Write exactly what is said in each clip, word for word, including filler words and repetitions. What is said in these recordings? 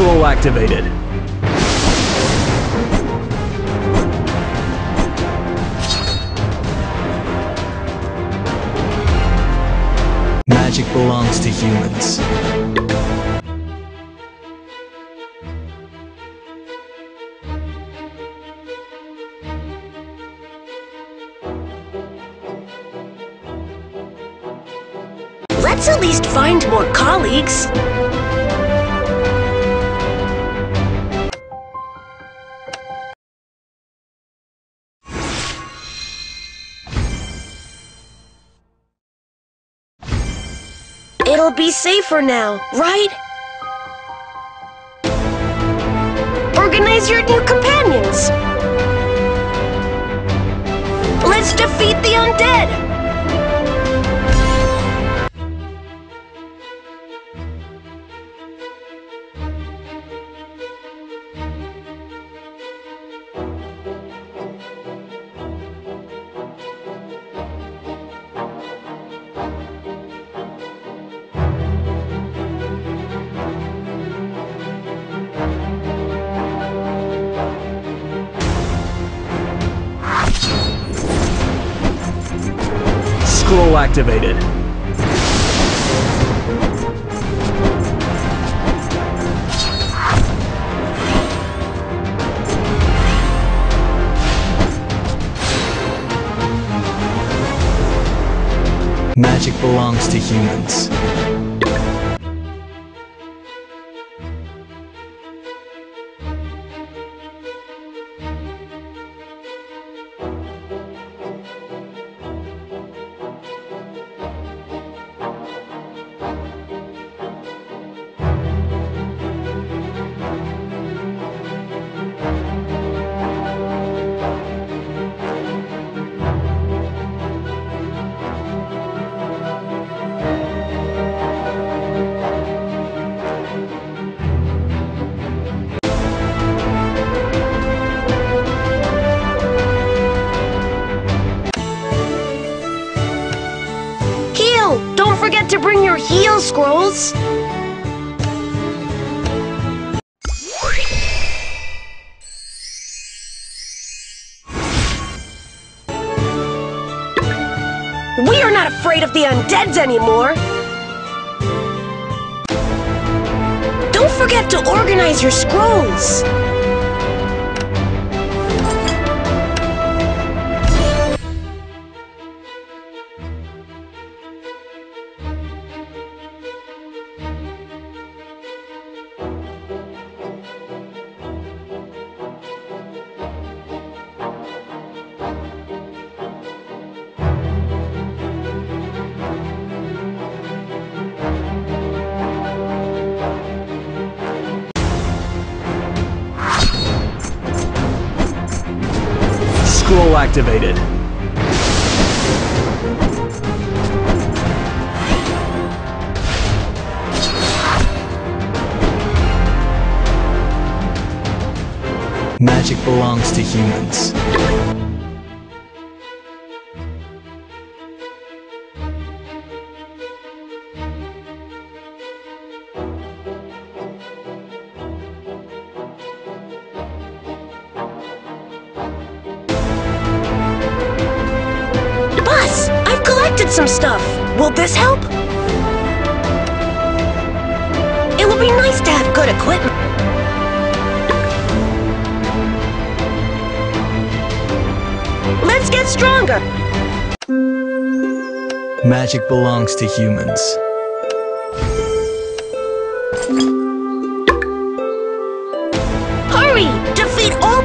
Scroll activated. Magic belongs to humans. Let's at least find more colleagues. It'll be safer now, right? Organize your new companions! Let's defeat the undead! Scroll activated. Magic belongs to humans. Don't forget to bring your heal scrolls! We are not afraid of the undeads anymore! Don't forget to organize your scrolls! Scroll activated. Magic belongs to humans. Some stuff. Will this help? It would be nice to have good equipment. Let's get stronger. Magic belongs to humans. Hurry! Defeat all...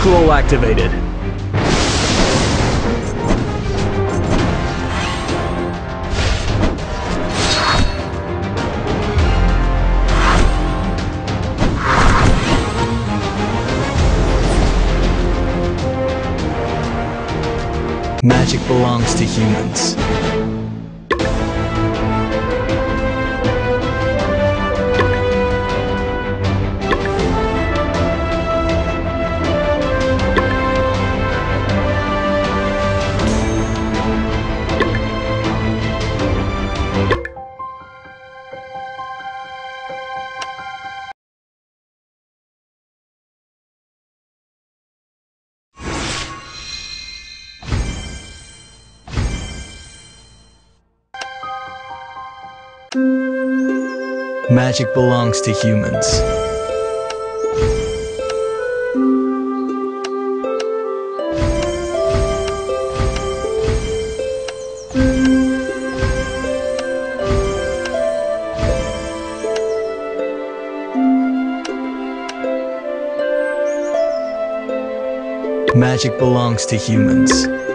Scroll activated. Magic belongs to humans. Magic belongs to humans. Magic belongs to humans.